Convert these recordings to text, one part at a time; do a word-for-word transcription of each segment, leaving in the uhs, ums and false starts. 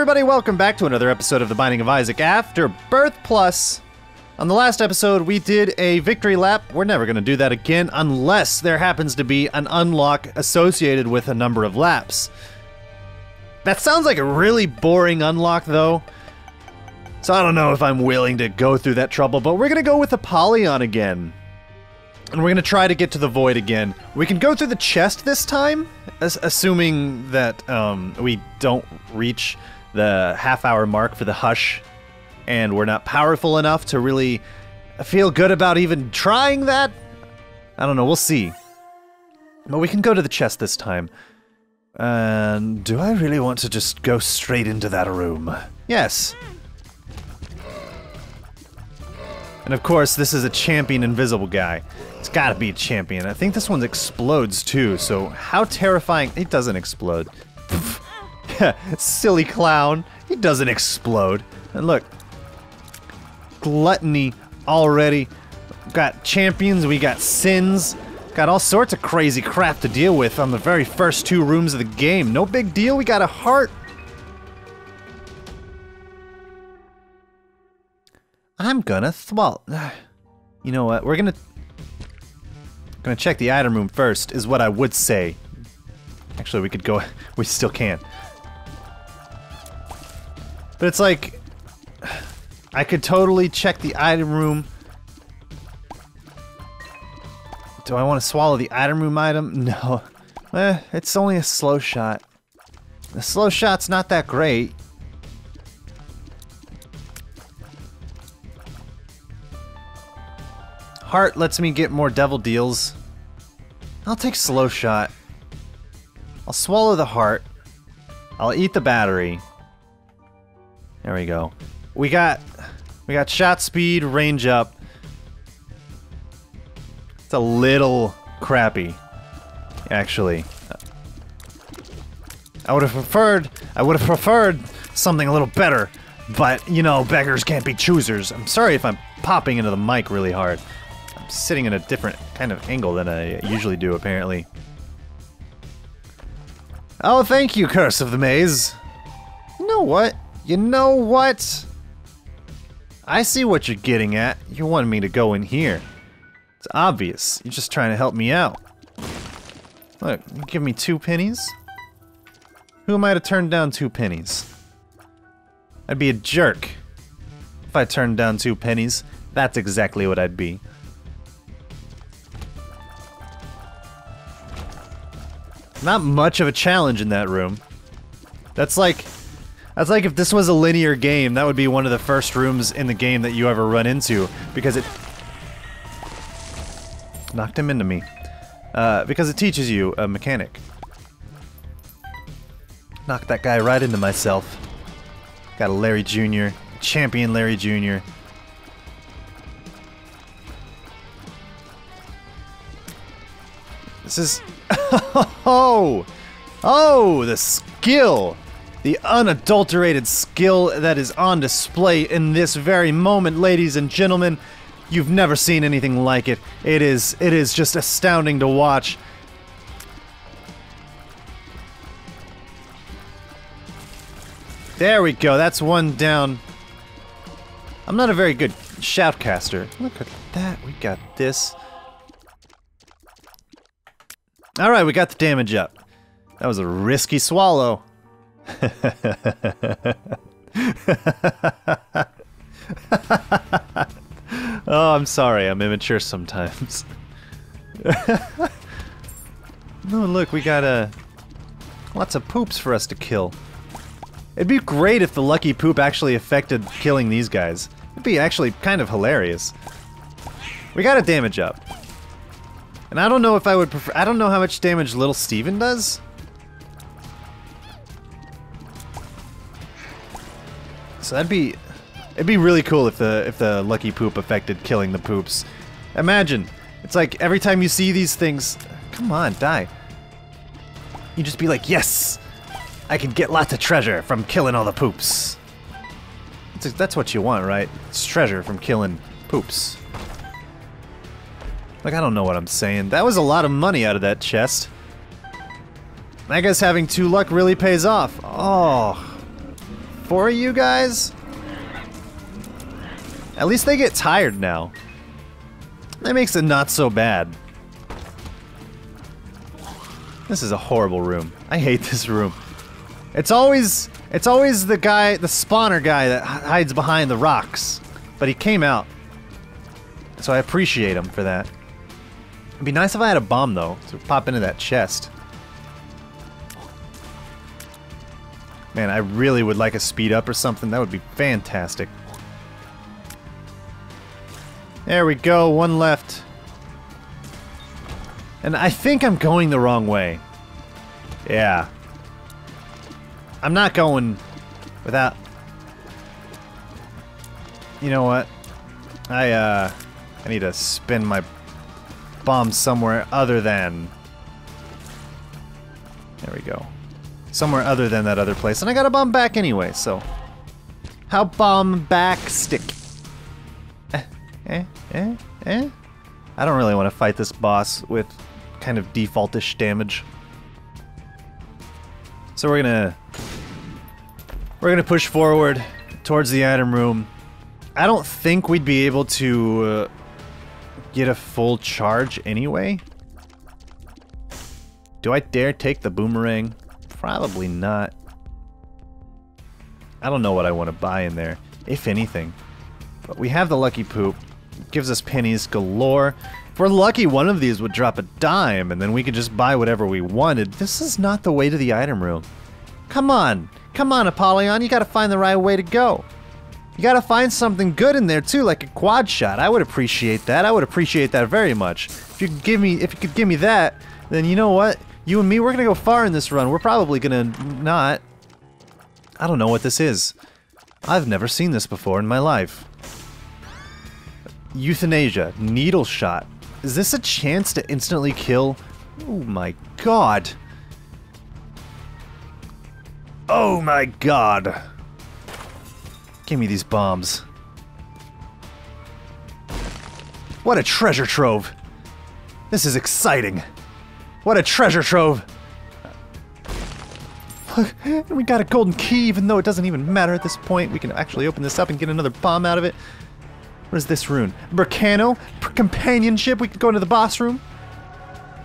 everybody, welcome back to another episode of The Binding of Isaac After Birth Plus. On the last episode, we did a victory lap. We're never going to do that again unless there happens to be an unlock associated with a number of laps. That sounds like a really boring unlock, though. So I don't know if I'm willing to go through that trouble, but we're going to go with Apollyon again. And we're going to try to get to the void again. We can go through the chest this time, as assuming that um, we don't reach the half-hour mark for the hush, and we're not powerful enough to really feel good about even trying that. I don't know, we'll see. But we can go to the chest this time. And do I really want to just go straight into that room? Yes. And of course, this is a champion invisible guy. It's gotta be a champion. I think this one explodes too, so how terrifying. It doesn't explode. Silly clown. He doesn't explode. And look. Gluttony already. Got champions, we got sins. Got all sorts of crazy crap to deal with on the very first two rooms of the game. No big deal, we got a heart. I'm gonna thwalt. You know what? We're gonna gonna check the item room first, is what I would say. Actually, we could go. We still can. But it's like I could totally check the item room. Do I want to swallow the item room item? No. Eh, it's only a slow shot. The slow shot's not that great. Heart lets me get more devil deals. I'll take slow shot. I'll swallow the heart. I'll eat the battery. There we go. We got we got shot speed, range up. It's a little crappy, actually. I would have preferred I would have preferred something a little better, but you know, beggars can't be choosers. I'm sorry if I'm popping into the mic really hard. Sitting in a different kind of angle than I usually do, apparently. Oh, thank you, Curse of the Maze. You know what? You know what? I see what you're getting at. You wanted me to go in here. It's obvious. You're just trying to help me out. Look, you give me two pennies? Who am I to turn down two pennies? I'd be a jerk if I turned down two pennies. That's exactly what I'd be. Not much of a challenge in that room. That's like, that's like if this was a linear game, that would be one of the first rooms in the game that you ever run into, because it knocked him into me. Uh, because it teaches you a mechanic. Knocked that guy right into myself. Got a Larry Junior, champion Larry Junior This is. Oh! Oh! The skill! The unadulterated skill that is on display in this very moment, ladies and gentlemen. You've never seen anything like it. It is, it is just astounding to watch. There we go, that's one down. I'm not a very good shoutcaster. Look at that, we got this. Alright, we got the damage up. That was a risky swallow. Oh, I'm sorry, I'm immature sometimes. Oh, look, we got uh, lots of poops for us to kill. It'd be great if the lucky poop actually affected killing these guys. It'd be actually kind of hilarious. We got a damage up. And I don't know if I would prefer- I don't know how much damage little Steven does. So that'd be- it'd be really cool if the- if the lucky poop affected killing the poops. Imagine! It's like, every time you see these things- come on, die. You just be like, yes! I can get lots of treasure from killing all the poops. That's, that's what you want, right? It's treasure from killing poops. Like, I don't know what I'm saying. That was a lot of money out of that chest. I guess having two luck really pays off. Oh. for you guys. At least they get tired now. That makes it not so bad. This is a horrible room. I hate this room. It's always it's always the guy, the spawner guy that hides behind the rocks. But he came out. So I appreciate him for that. It'd be nice if I had a bomb though, to pop into that chest. Man, I really would like a speed up or something. That would be fantastic. There we go, one left. And I think I'm going the wrong way. Yeah. I'm not going without... You know what? I, uh... I need to spin my bomb somewhere other than... There we go. Somewhere other than that other place. And I got a bomb back anyway, so... How bomb back stick? Eh, eh, eh, eh? I don't really want to fight this boss with kind of default-ish damage. So we're gonna... We're gonna push forward towards the item room. I don't think we'd be able to uh, get a full charge anyway. Do I dare take the boomerang? Probably not. I don't know what I want to buy in there, if anything. But we have the Lucky Poop. It gives us pennies galore. If we're lucky, one of these would drop a dime, and then we could just buy whatever we wanted. This is not the way to the item room. Come on. Come on, Apollyon. You gotta find the right way to go. You gotta find something good in there too, like a quad shot. I would appreciate that. I would appreciate that very much. If you could give me, if you could give me that, then you know what? You and me, we're gonna go far in this run. We're probably gonna not. I don't know what this is. I've never seen this before in my life. Euthanasia, needle shot. Is this a chance to instantly kill? Oh my god. Oh my god. Give me these bombs. What a treasure trove. This is exciting. What a treasure trove. Look, we got a golden key, even though it doesn't even matter at this point. We can actually open this up and get another bomb out of it. What is this rune? Berkano, companionship. We could go into the boss room.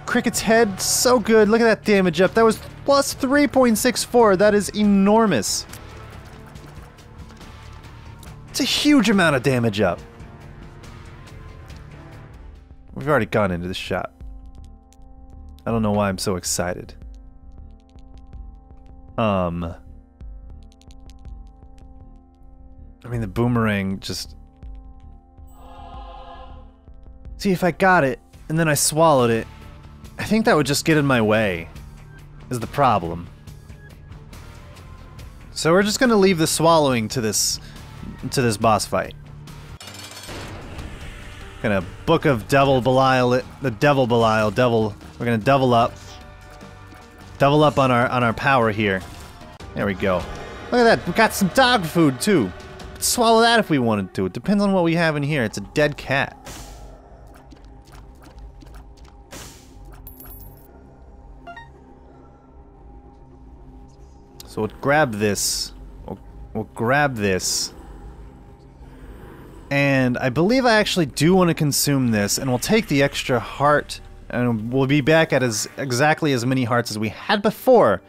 Cricket's head, so good. Look at that damage up. That was plus three point six four. That is enormous. It's a huge amount of damage up. We've already gone into the shop. I don't know why I'm so excited. Um... I mean, the boomerang just... See, if I got it, and then I swallowed it, I think that would just get in my way, is the problem. So we're just gonna leave the swallowing to this... to this boss fight. Gonna Book of Devil Belial it. The Devil Belial. Devil. We're gonna double up. Double up on our on our power here. There we go. Look at that. We got some dog food too. Let's swallow that if we wanted to. It depends on what we have in here. It's a dead cat. So we'll grab this. We'll, we'll grab this. And I believe I actually do want to consume this, and we'll take the extra heart, and we'll be back at as exactly as many hearts as we had before.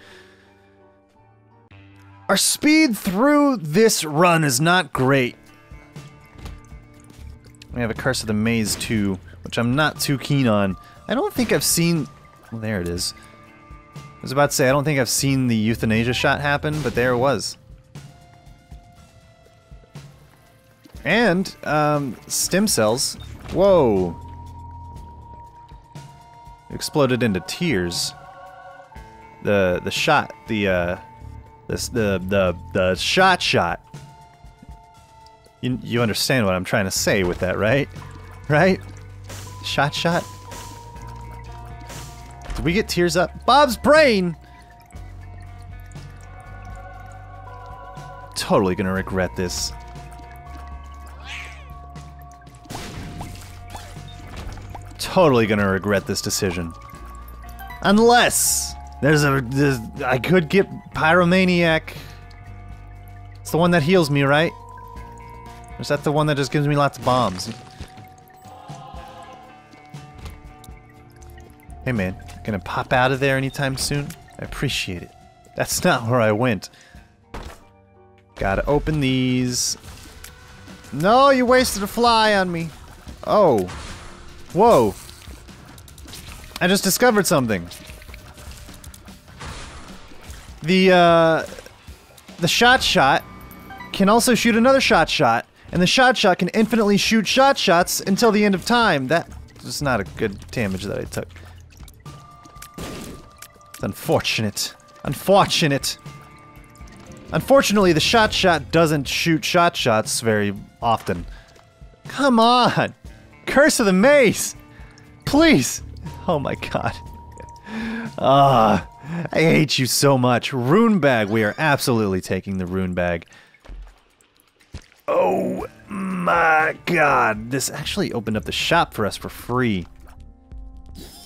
Our speed through this run is not great. We have a Curse of the Maze too, which I'm not too keen on. I don't think I've seen... Well, there it is. I was about to say, I don't think I've seen the Euthanasia shot happen, but there it was. And, um, stem cells. Whoa. Exploded into tears. The, the shot, the, uh, this, the, the, the shot shot. You, you understand what I'm trying to say with that, right? Right? Shot shot? Did we get tears up? Bob's Brain! Totally gonna regret this. Totally gonna regret this decision. Unless there's a, there's, I could get Pyromaniac. It's the one that heals me, right? Or is that the one that just gives me lots of bombs? Hey man, gonna pop out of there anytime soon? I appreciate it. That's not where I went. Gotta open these. No, you wasted a fly on me. Oh. Whoa. I just discovered something. The, uh... The shot shot can also shoot another shot shot, and the shot shot can infinitely shoot shot shots until the end of time. That was not a good damage that I took. It's unfortunate. Unfortunate. Unfortunately, the shot shot doesn't shoot shot shots very often. Come on! Curse of the Maze! Please! Oh my god. Ah. Uh. I hate you so much. Rune bag. We are absolutely taking the rune bag. Oh my god. This actually opened up the shop for us for free.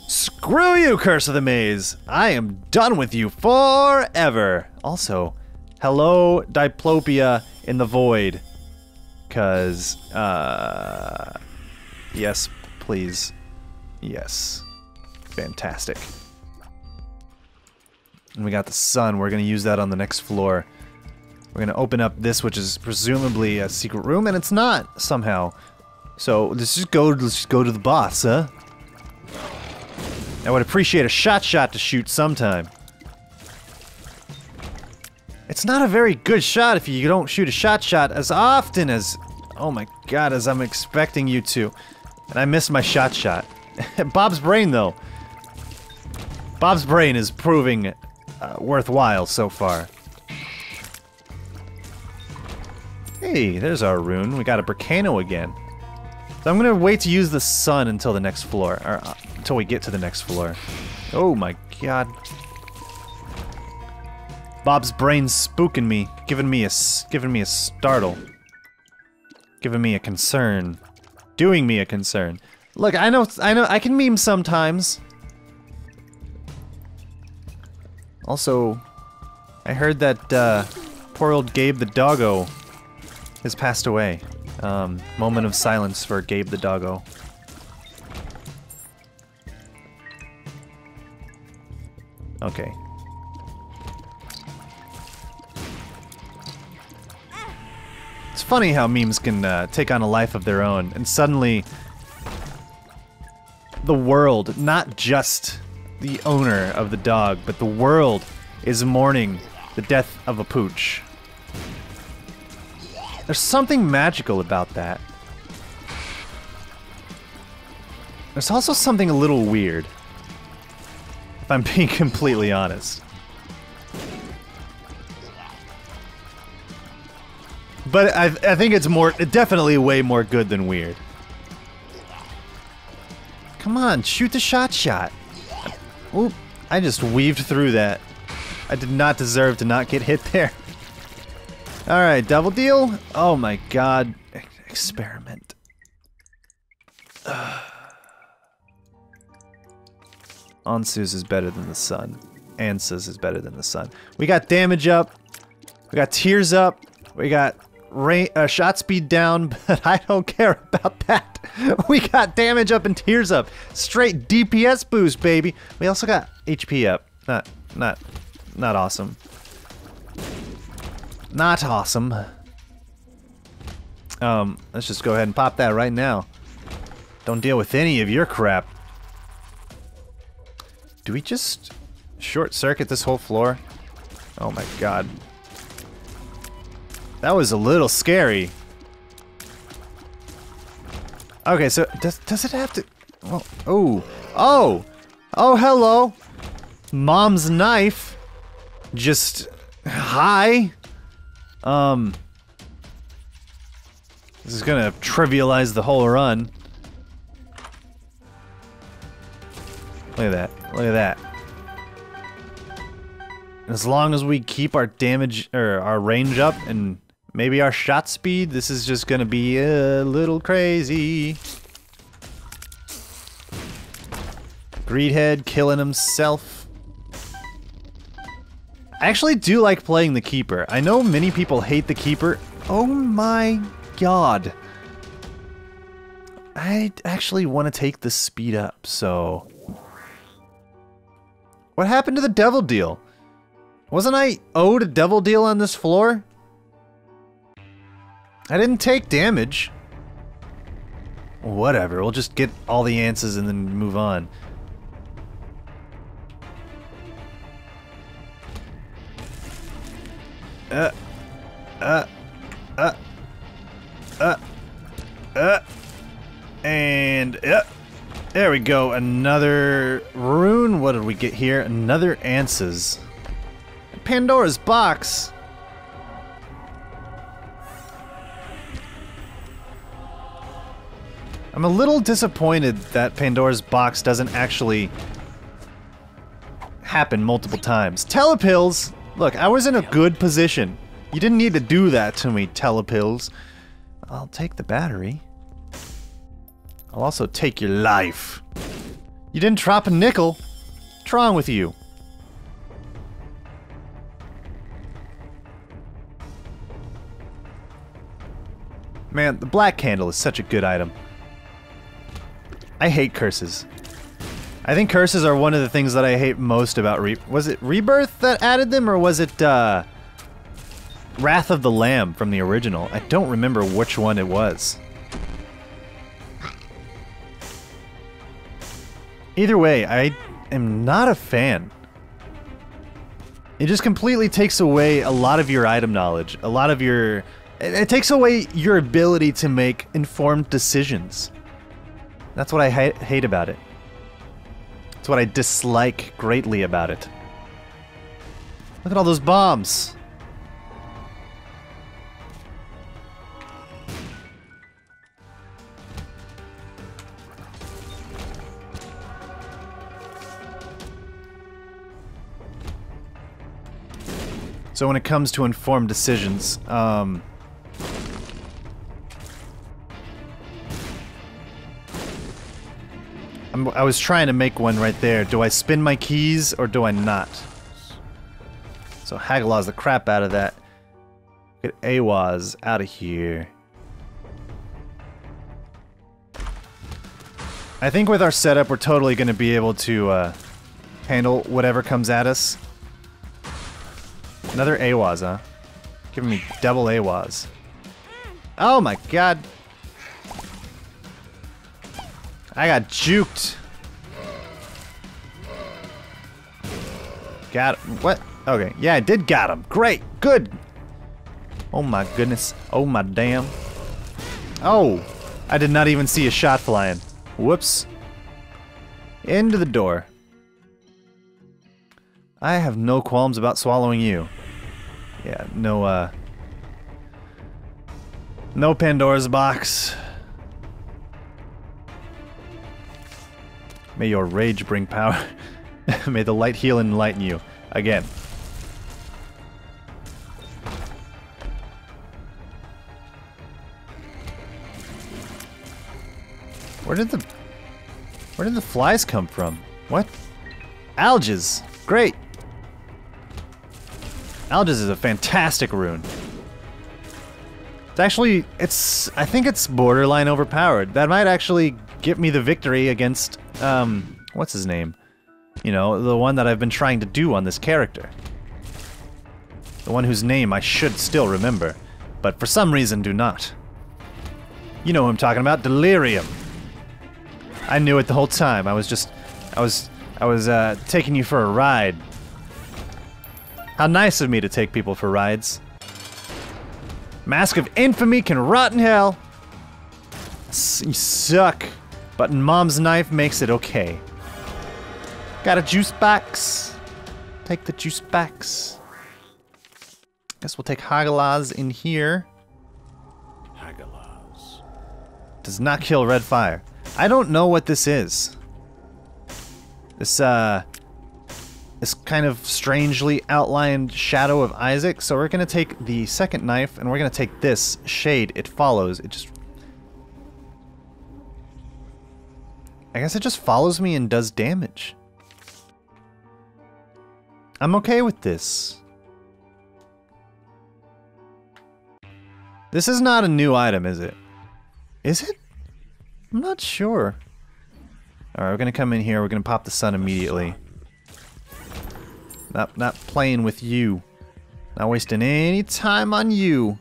Screw you, Curse of the Maze. I am done with you forever. Also, hello, Diplopia in the void. Cause, uh... yes, please. Yes. Fantastic. And we got the sun. We're going to use that on the next floor. We're going to open up this, which is presumably a secret room, and it's not, somehow. So, let's just go, let's just go to the boss, huh? I would appreciate a shot shot to shoot sometime. It's not a very good shot if you don't shoot a shot shot as often as... Oh my god, as I'm expecting you to. And I missed my shot shot. Bob's Brain, though. Bob's Brain is proving... Uh, worthwhile so far. Hey, there's our rune. We got a Berkano again. So I'm gonna wait to use the sun until the next floor, or uh, until we get to the next floor. Oh my god. Bob's Brain's spooking me, giving me a giving me a startle, giving me a concern, doing me a concern. Look, I know, I know, I can meme sometimes. Also, I heard that uh, poor old Gabe the Doggo has passed away. Um, moment of silence for Gabe the Doggo. Okay. It's funny how memes can uh, take on a life of their own, and suddenly the world, not just the owner of the dog, but the world is mourning the death of a pooch. There's something magical about that. There's also something a little weird, if I'm being completely honest. But I, I think it's more, definitely way more good than weird. Come on, shoot the shot shot. Oop, I just weaved through that. I did not deserve to not get hit there. Alright, double deal. Oh my god. E- experiment. Uh. Ansuz is better than the sun. Ansuz is better than the sun. We got damage up. We got tears up. We got rain, uh, shot speed down, but I don't care about that. We got damage up and tears up. Straight D P S boost, baby. We also got H P up. Not, not, not awesome. Not awesome. Um, let's just go ahead and pop that right now. Don't deal with any of your crap. Do we just short circuit this whole floor? Oh my god. That was a little scary. Okay, so does does it have to? Oh, oh, oh, oh, hello, Mom's knife. Just hi. Um, this is gonna trivialize the whole run. Look at that! Look at that! As long as we keep our damage or our range up and maybe our shot speed, this is just gonna be a little crazy. Greedhead killing himself. I actually do like playing the Keeper. I know many people hate the Keeper. Oh my god. I actually want to take the speed up, so... What happened to the Devil Deal? Wasn't I owed a Devil Deal on this floor? I didn't take damage. Whatever, we'll just get all the answers and then move on. Uh, uh, uh, uh, uh, and, uh, there we go, another rune. What did we get here? Another Ansuz. Pandora's box! I'm a little disappointed that Pandora's box doesn't actually happen multiple times. Telepills! Look, I was in a good position. You didn't need to do that to me, Telepills. I'll take the battery. I'll also take your life. You didn't drop a nickel. What's wrong with you? Man, the black candle is such a good item. I hate curses. I think curses are one of the things that I hate most about Re- was it Rebirth that added them, or was it, uh... Wrath of the Lamb from the original? I don't remember which one it was. Either way, I am not a fan. It just completely takes away a lot of your item knowledge, a lot of your... It, it takes away your ability to make informed decisions. That's what I ha- hate about it. What I dislike greatly about it. Look at all those bombs. So when it comes to informed decisions, um... I was trying to make one right there. Do I spin my keys or do I not? So Hagalaz the crap out of that. Get Awas out of here. I think with our setup, we're totally going to be able to uh, handle whatever comes at us. Another Awas, huh? Giving me double Awas. Oh my god. I got juked. Got him. What? Okay. Yeah, I did got him. Great. Good. Oh my goodness. Oh my damn. Oh. I did not even see a shot flying. Whoops. Into the door. I have no qualms about swallowing you. Yeah, no, uh... no Pandora's box. May your rage bring power. May the light heal and enlighten you. Again. Where did the... Where did the flies come from? What? Algiz! Great! Algiz is a fantastic rune. It's actually... It's... I think it's borderline overpowered. That might actually get me the victory against... Um, what's his name? You know, the one that I've been trying to do on this character. The one whose name I should still remember, but for some reason do not. You know who I'm talking about, Delirium. I knew it the whole time. I was just, I was, I was, uh, taking you for a ride. How nice of me to take people for rides. Mask of Infamy can rot in hell. S- you suck. But Mom's knife makes it okay. Got a juice box. Take the juice box. Guess we'll take Hagalaz in here. Hagalaz. Does not kill red fire. I don't know what this is. This, uh... this kind of strangely outlined shadow of Isaac. So we're gonna take the second knife, and we're gonna take this shade. It follows. It just... I guess it just follows me and does damage. I'm okay with this. This is not a new item, is it? Is it? I'm not sure. Alright, we're gonna come in here, we're gonna pop the sun immediately. Not, not playing with you. Not wasting any time on you.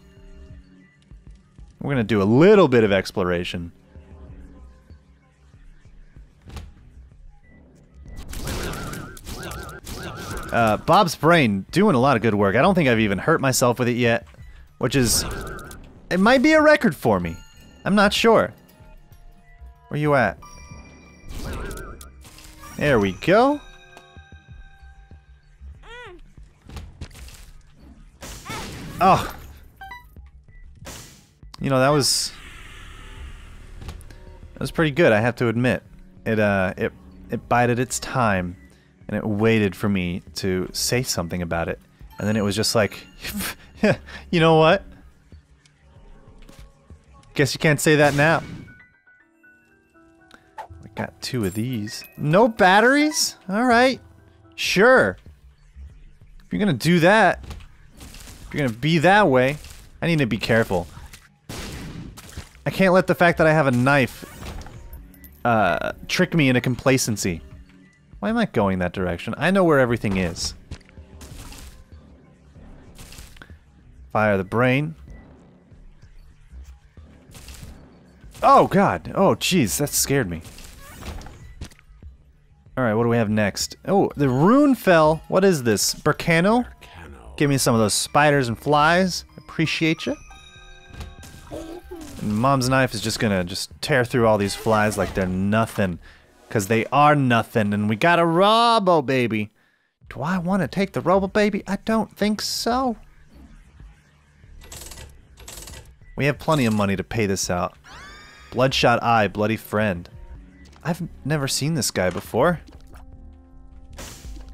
We're gonna do a little bit of exploration. Uh, Bob's Brain, doing a lot of good work. I don't think I've even hurt myself with it yet. Which is... it might be a record for me. I'm not sure. Where you at? There we go. Oh! You know, that was... that was pretty good, I have to admit. It, uh, it, it bided its time. And it waited for me to say something about it. And then it was just like, you know what? Guess you can't say that now. I got two of these. No batteries? Alright. Sure. If you're gonna do that, if you're gonna be that way, I need to be careful. I can't let the fact that I have a knife uh, trick me into complacency. Why am I going that direction? I know where everything is. Fire the brain. Oh god! Oh jeez, that scared me. Alright, what do we have next? Oh, the rune fell. What is this? Berkano? Berkano. Give me some of those spiders and flies. Appreciate ya. And Mom's knife is just gonna just tear through all these flies like they're nothing. Because they are nothing, and we got a Robo Baby. Do I want to take the Robo Baby? I don't think so. We have plenty of money to pay this out. Bloodshot Eye, Bloody Friend. I've never seen this guy before.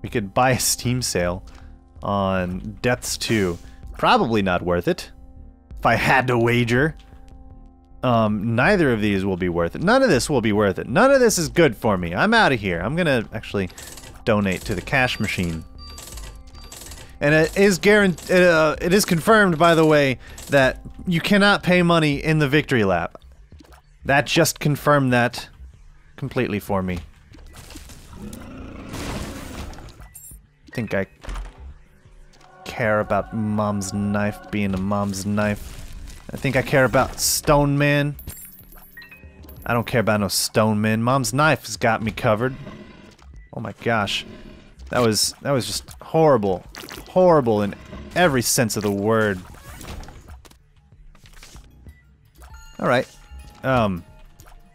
We could buy a Steam sale on Deaths two. Probably not worth it. If I had to wager. Um, neither of these will be worth it. None of this will be worth it. None of this is good for me. I'm out of here. I'm gonna actually donate to the cash machine. And it is guaranteed, uh, it is confirmed, by the way, that you cannot pay money in the victory lap. That just confirmed that completely for me. I think I care about Mom's knife being a Mom's knife. I think I care about Stone Man. I don't care about no Stone Man. Mom's knife has got me covered. Oh my gosh. That was that was just horrible. Horrible in every sense of the word. Alright. Um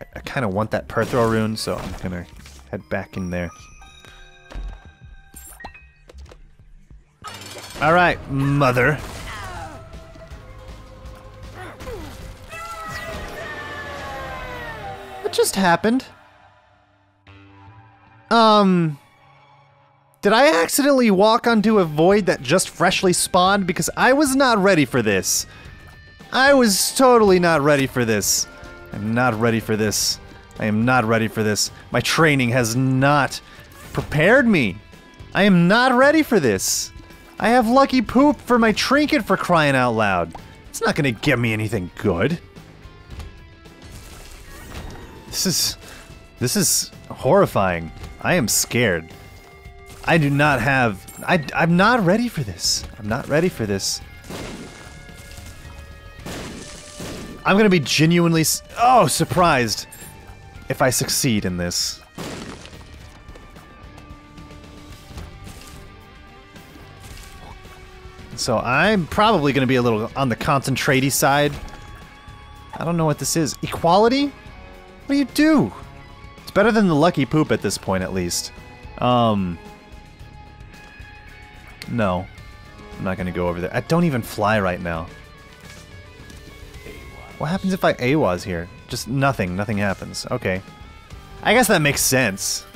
I, I kinda want that Perthro rune, so I'm gonna head back in there. Alright, mother. Just happened. Um, did I accidentally walk onto a void that just freshly spawned? Because I was not ready for this. I was totally not ready for this. I'm not ready for this. I am not ready for this. My training has not prepared me. I am not ready for this. I have Lucky Poop for my trinket, for crying out loud. It's not gonna give me anything good. This is... this is horrifying. I am scared. I do not have... I, I'm not ready for this. I'm not ready for this. I'm gonna be genuinely... oh, surprised if I succeed in this. So I'm probably gonna be a little on the concentrate-y side. I don't know what this is. Equality? What do you do? It's better than the Lucky Poop at this point, at least. Um... No. I'm not gonna go over there. I don't even fly right now. What happens if I Awas here? Just nothing. Nothing happens. Okay. I guess that makes sense.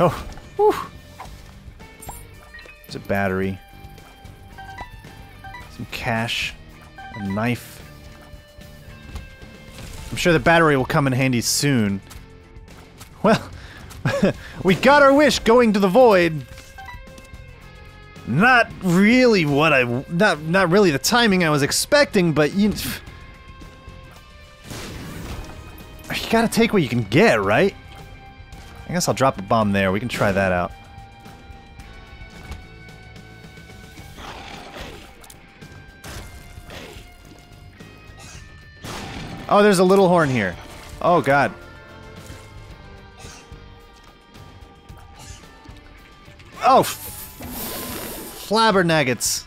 Oh. Whew. There's a battery. Cash, a knife. I'm sure the battery will come in handy soon. Well, we got our wish going to the void. Not really what I... Not, not really the timing I was expecting, but you... You gotta take what you can get, right? I guess I'll drop a bomb there. We can try that out. Oh, there's a little horn here. Oh, God. Oh, flabber nuggets.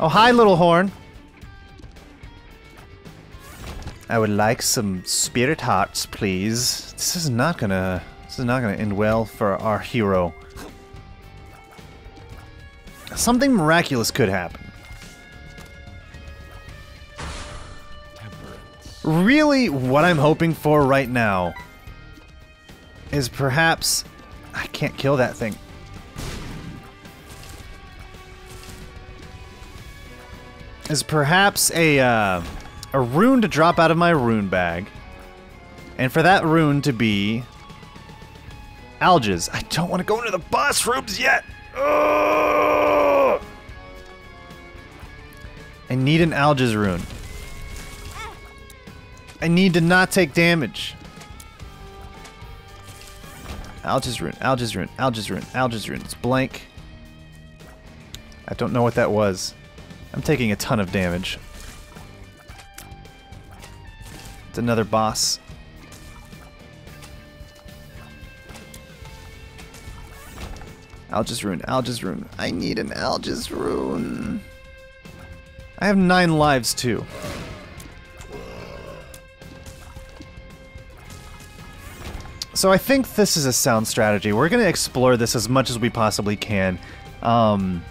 Oh, hi, little horn. I would like some spirit hearts, please. This is not gonna... This is not gonna end well for our hero. Something miraculous could happen. Really, what I'm hoping for right now is perhaps... I can't kill that thing. Is perhaps a... Uh, A rune to drop out of my rune bag, and for that rune to be Algiz. I don't want to go into the boss rooms yet. Ugh! I need an Algiz rune. I need to not take damage. Algiz rune. Algiz rune. Algiz rune. Algiz rune. It's blank. I don't know what that was. I'm taking a ton of damage. It's another boss. Algiz rune, Algiz rune. I need an Algiz rune. I have nine lives too. So I think this is a sound strategy. We're gonna explore this as much as we possibly can. Um,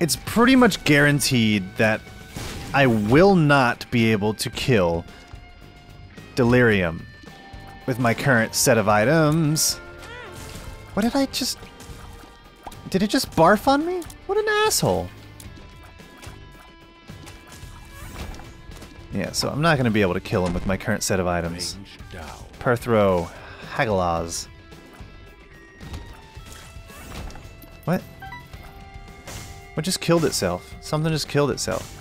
it's pretty much guaranteed that I will not be able to kill Delirium with my current set of items. What did I just... Did it just barf on me? What an asshole. Yeah, so I'm not going to be able to kill him with my current set of items. Perthro, Hagalaz. What? What just killed itself? Something just killed itself.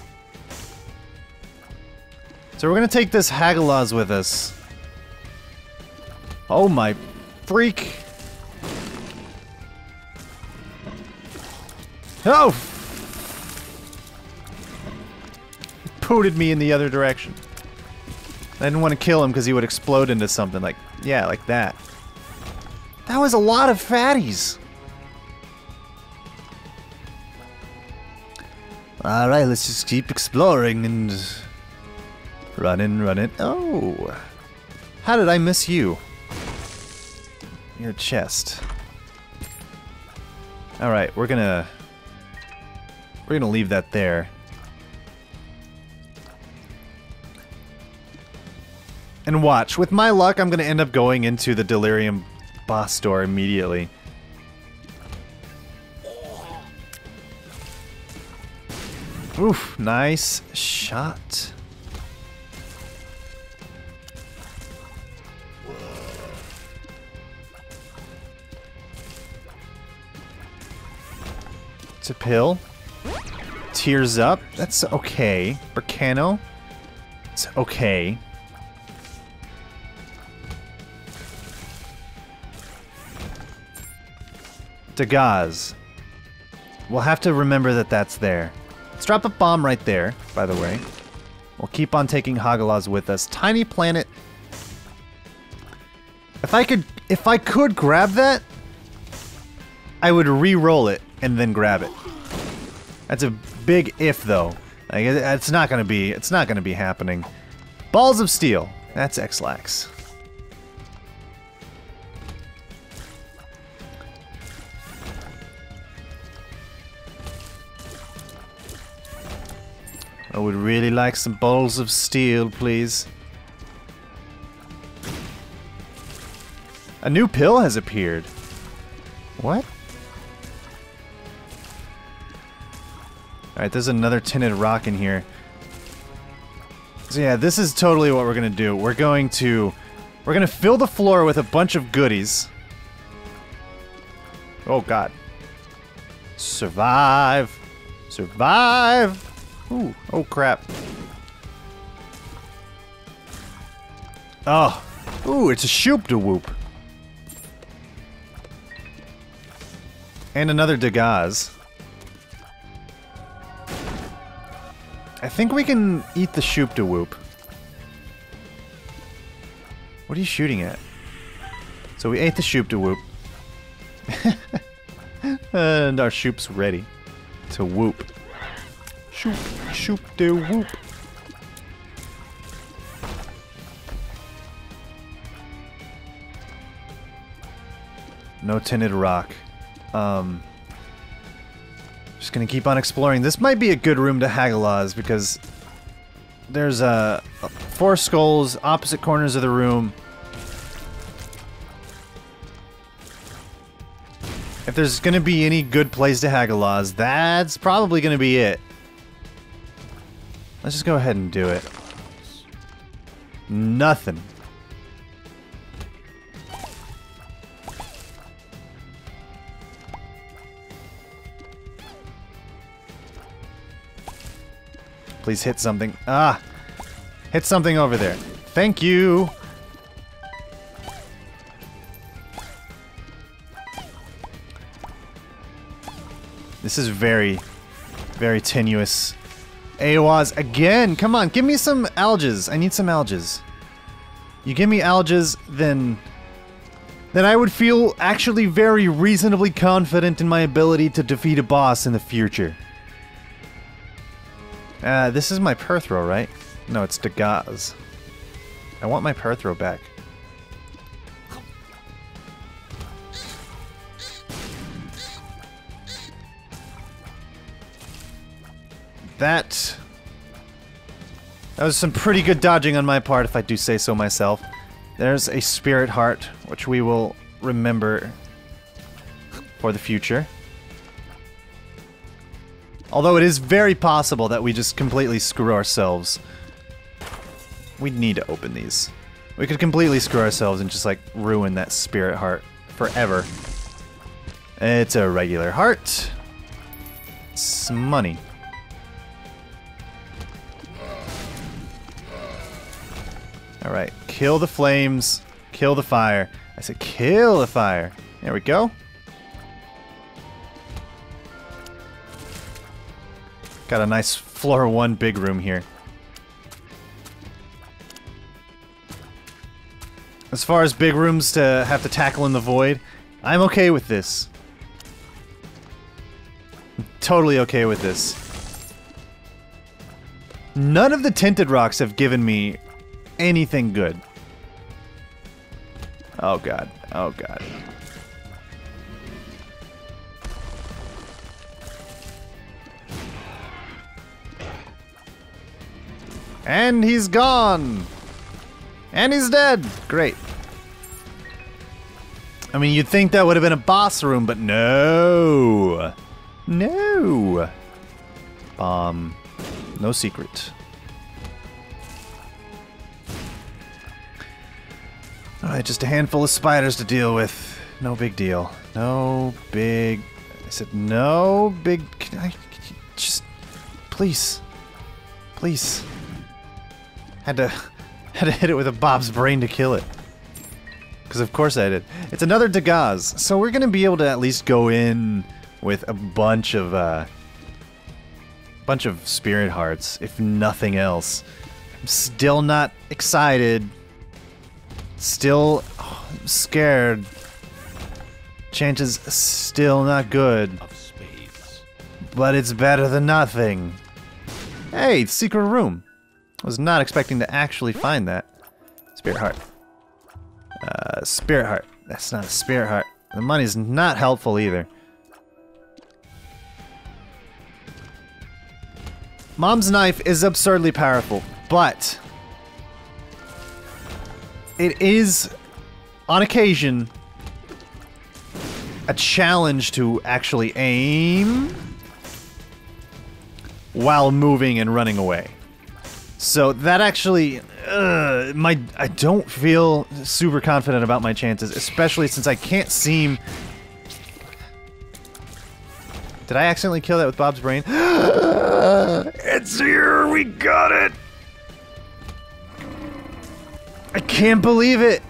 So we're gonna take this Hagalaz with us. Oh my freak! Oh! He pooted me in the other direction. I didn't want to kill him because he would explode into something like, yeah, like that. That was a lot of fatties! Alright, let's just keep exploring and... Run in, run in. Oh! How did I miss you? Your chest. Alright, we're gonna... We're gonna leave that there. And watch. With my luck, I'm gonna end up going into the Delirium boss door immediately. Oof, nice shot. A pill. Tears up. That's okay. Berkano. It's okay. Dagaz. We'll have to remember that that's there. Let's drop a bomb right there, by the way. We'll keep on taking Hagalaz with us. Tiny planet. If I could, if I could grab that, I would re-roll it. And then grab it. That's a big if, though. Like, it's not gonna be. It's not gonna be happening. Balls of steel. That's X-Lax. I would really like some balls of steel, please. A new pill has appeared. What? Alright, there's another tinted rock in here. So yeah, this is totally what we're gonna do. We're going to... We're gonna fill the floor with a bunch of goodies. Oh, God. Survive. Survive. Ooh. Oh, crap. Oh. Ooh, it's a Shoop to whoop. And another Dagaz. I think we can eat the Shoop to whoop. What are you shooting at? So we ate the Shoop to whoop. And our Shoop's ready to whoop. Shoop, Shoop to whoop. No tinted rock. Um, just gonna keep on exploring. This might be a good room to Hagalaz because there's uh, four skulls opposite corners of the room. If there's gonna be any good place to Hagalaz, that's probably gonna be it. Let's just go ahead and do it. Nothing. Please hit something. Ah! Hit something over there. Thank you! This is very, very tenuous. Awas again! Come on, give me some Algiz. I need some Algiz. You give me Algiz, then... then I would feel actually very reasonably confident in my ability to defeat a boss in the future. Uh, this is my Perthro, right? No, it's Dagaz. I want my Perthro back. That... that was some pretty good dodging on my part, if I do say so myself. There's a spirit heart, which we will remember for the future. Although it is very possible that we just completely screw ourselves. We'd need to open these. We could completely screw ourselves and just, like, ruin that spirit heart forever. It's a regular heart. It's money. Alright, kill the flames. Kill the fire. I said kill the fire. There we go. Got a nice floor one big room here. As far as big rooms to have to tackle in the void, I'm okay with this. I'm totally okay with this. None of the tinted rocks have given me anything good. Oh god, oh god. And he's gone! And he's dead! Great. I mean, you'd think that would have been a boss room, but no! No! Um, no secret. Alright, just a handful of spiders to deal with. No big deal. No big... I said no big... Can I... Can you just... Please. Please. Had to, had to hit it with a Bob's Brain to kill it. Because of course I did. It's another Dagaz, so we're going to be able to at least go in with a bunch of, uh... bunch of Spirit Hearts, if nothing else. I'm still not excited. Still oh, I'm scared. Chances still not good. But it's better than nothing. Hey, secret room. I was not expecting to actually find that. Spirit heart. Uh, spirit heart. That's not a spirit heart. The money's not helpful either. Mom's knife is absurdly powerful, but... it is, on occasion, a challenge to actually aim... while moving and running away. So that actually, uh, my I don't feel super confident about my chances, especially since I can't seem Did I accidentally kill that with Bob's Brain? It's here! We got it! I can't believe it!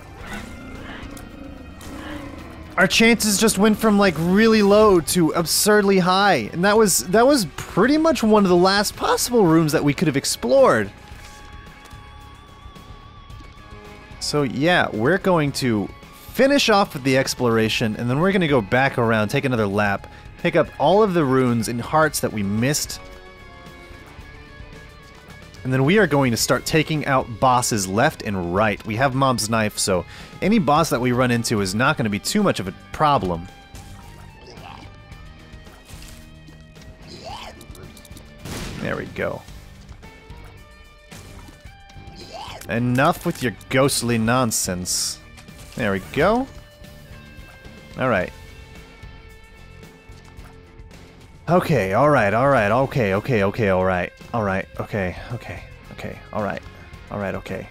Our chances just went from like really low to absurdly high, and that was that was pretty much one of the last possible rooms that we could have explored. So yeah, we're going to finish off with the exploration, and then we're going to go back around, take another lap, pick up all of the runes and hearts that we missed. And then we are going to start taking out bosses left and right. We have Mom's Knife, so any boss that we run into is not going to be too much of a problem. There we go. Enough with your ghostly nonsense. There we go. Alright. Okay, alright, alright, okay, okay, okay, alright. Alright, okay, okay, okay, alright. Alright, okay.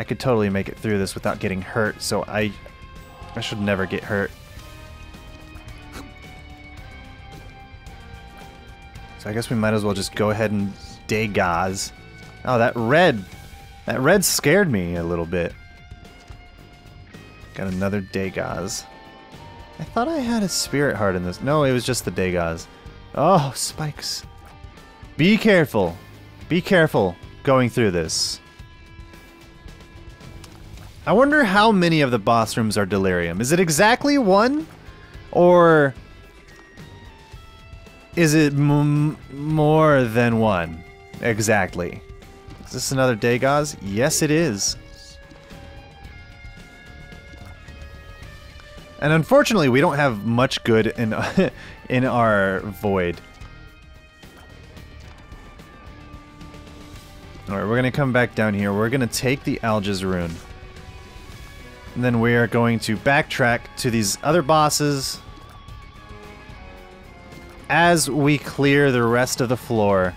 I could totally make it through this without getting hurt, so I... I should never get hurt. So I guess we might as well just go ahead and Dagaz. Oh, that red! That red scared me a little bit. Got another Dagaz. I thought I had a spirit heart in this. No, it was just the Dagaz. Oh, spikes. Be careful. Be careful going through this. I wonder how many of the boss rooms are Delirium. Is it exactly one? Or... is it m more than one? Exactly. Is this another Dagaz? Yes, it is. And unfortunately, we don't have much good in in our void. Alright, we're gonna come back down here. We're gonna take the Algiz rune. And then we are going to backtrack to these other bosses as we clear the rest of the floor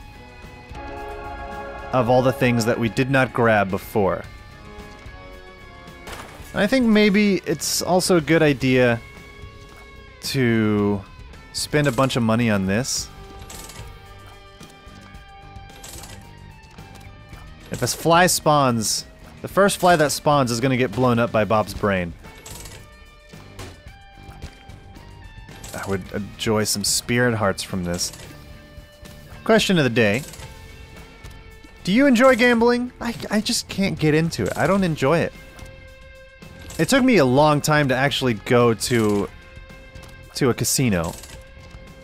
of all the things that we did not grab before. I think maybe it's also a good idea to spend a bunch of money on this. If a fly spawns, the first fly that spawns is going to get blown up by Bob's Brain. I would enjoy some spirit hearts from this. Question of the day. Do you enjoy gambling? I, I just can't get into it. I don't enjoy it. It took me a long time to actually go to to a casino.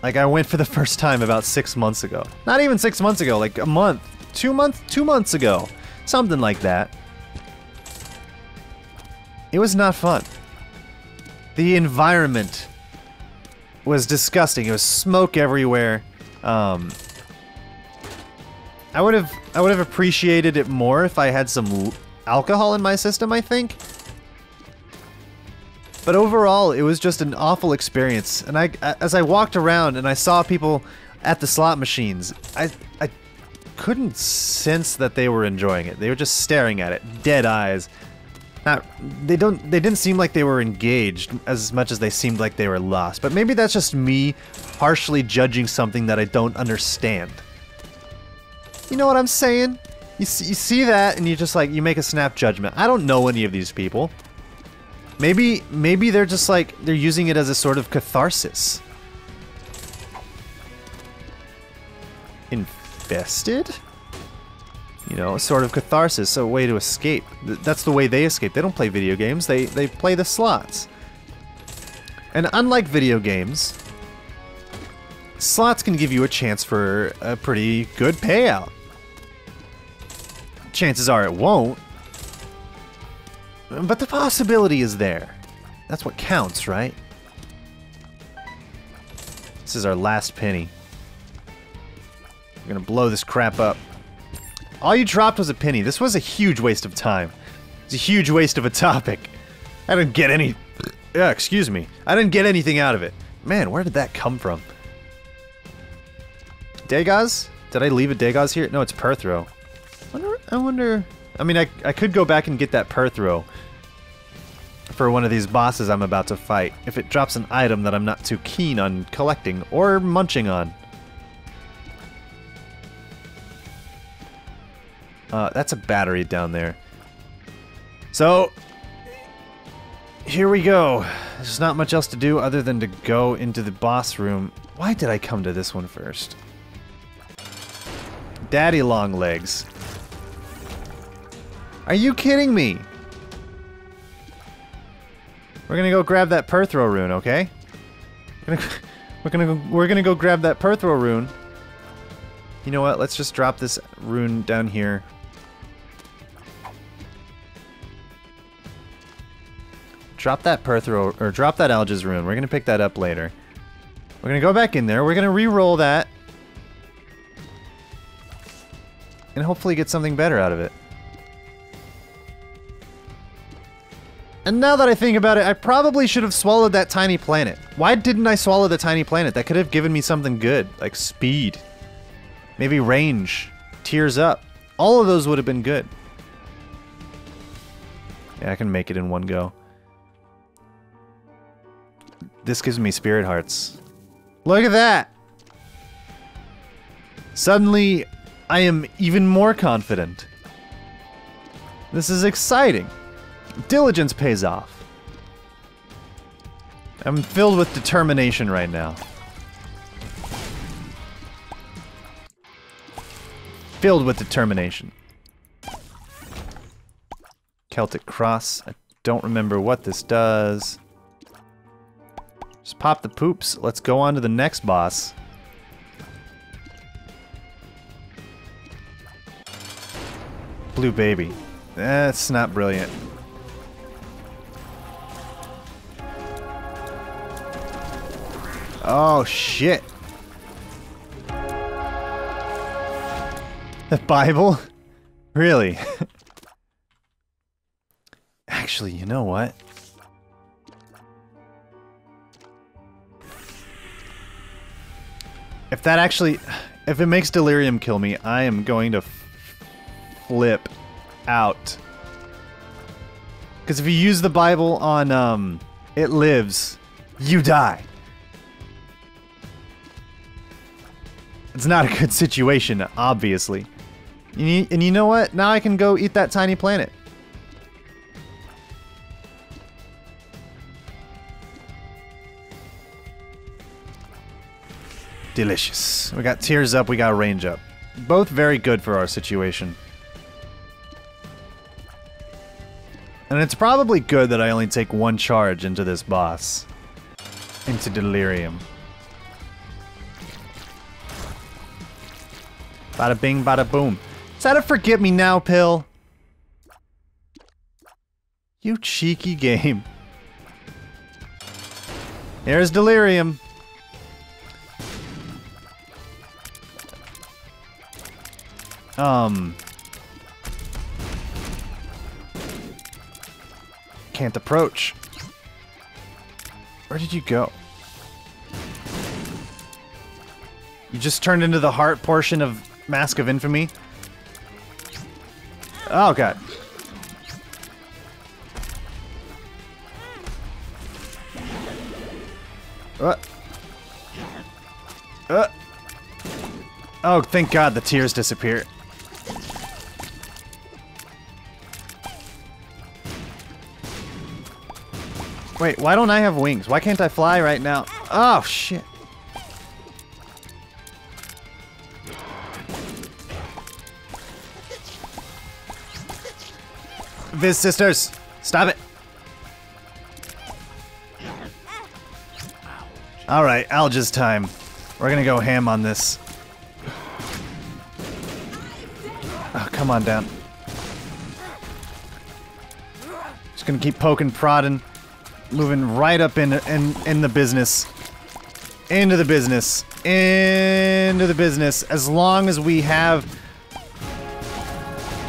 Like, I went for the first time about six months ago. Not even six months ago, like a month. Two months? Two months ago. Something like that. It was not fun. The environment was disgusting. It was smoke everywhere. Um, I would have, I would have appreciated it more if I had some alcohol in my system, I think. But overall, it was just an awful experience, and I, as I walked around and I saw people at the slot machines, I, I couldn't sense that they were enjoying it. They were just staring at it, dead eyes. Not, they don't, they didn't seem like they were engaged as much as they seemed like they were lost. But maybe that's just me harshly judging something that I don't understand. You know what I'm saying? You see, you see that, and you just like you make a snap judgment. I don't know any of these people. Maybe, maybe they're just like, they're using it as a sort of catharsis. Infested? You know, a sort of catharsis, a way to escape. That's the way they escape. They don't play video games, they, they play the slots. And unlike video games, slots can give you a chance for a pretty good payout. Chances are it won't. But the possibility is there. That's what counts, right? This is our last penny. We're gonna blow this crap up. All you dropped was a penny. This was a huge waste of time. It's a huge waste of a topic. I didn't get any... Uh, excuse me. I didn't get anything out of it. Man, where did that come from? Dagaz? Did I leave a Dagaz here? No, it's Perthro. I wonder... I wonder... I mean, I, I could go back and get that Perthro for one of these bosses I'm about to fight if it drops an item that I'm not too keen on collecting or munching on. Uh, that's a battery down there. So, here we go. There's not much else to do other than to go into the boss room. Why did I come to this one first? Daddy long legs. Are you kidding me? We're gonna go grab that Perthro rune, okay? We're gonna, we're gonna go, we're gonna go grab that Perthro rune. You know what? Let's just drop this rune down here. Drop that Perthro, or drop that Algiz rune. We're gonna pick that up later. We're gonna go back in there. We're gonna re-roll that, and hopefully get something better out of it. And now that I think about it, I probably should have swallowed that tiny planet. Why didn't I swallow the tiny planet? That could have given me something good, like speed. Maybe range. Tears up. All of those would have been good. Yeah, I can make it in one go. This gives me spirit hearts. Look at that! Suddenly, I am even more confident. This is exciting. Diligence pays off. I'm filled with determination right now. Filled with determination. Celtic Cross. I don't remember what this does. Just pop the poops. Let's go on to the next boss. Blue Baby. That's not brilliant. Oh, shit. The Bible? Really? Actually, you know what? If that actually... If it makes Delirium kill me, I am going to flip out. Because if you use the Bible on um, It Lives, you die. It's not a good situation, obviously. And you know what? Now I can go eat that tiny planet. Delicious. We got tears up, we got range up. Both very good for our situation. And it's probably good that I only take one charge into this boss. Into Delirium. Bada bing, bada boom. Is that a forget me now pill? You cheeky game. Here's Delirium. Um. Can't approach. Where did you go? You just turned into the heart portion of Mask of Infamy. Oh god. Uh. Uh. Oh, thank god the tears disappear. Wait, why don't I have wings? Why can't I fly right now? Oh shit. Viz sisters, stop it. All right, Algiz time. We're gonna go ham on this. Oh, come on down. Just gonna keep poking, prodding, moving right up in in in the business, into the business, into the business. As long as we have.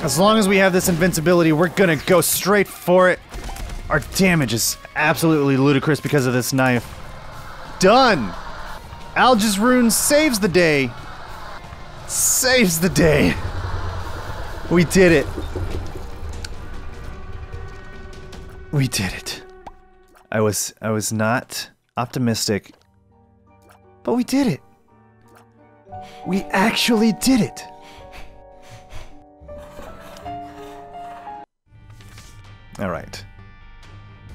As long as we have this invincibility, we're gonna go straight for it. Our damage is absolutely ludicrous because of this knife. Done! Algiz rune saves the day. Saves the day. We did it. We did it. I was I was not optimistic, but we did it. We actually did it. All right.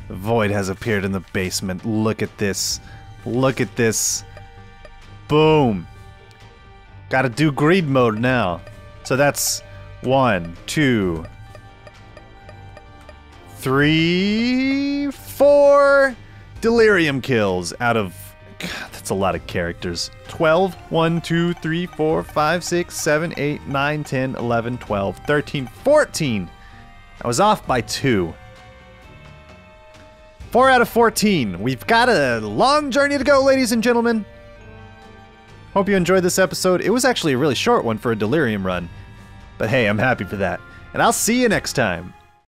The void has appeared in the basement. Look at this. Look at this. Boom. Gotta do greed mode now. So that's one, two, three, four delirium kills out of... God, that's a lot of characters. twelve, one, two, three, four, five, six, seven, eight, nine, ten, eleven, twelve, thirteen, fourteen. I was off by two. Four out of fourteen. We've got a long journey to go, ladies and gentlemen. Hope you enjoyed this episode. It was actually a really short one for a delirium run. But hey, I'm happy for that. And I'll see you next time.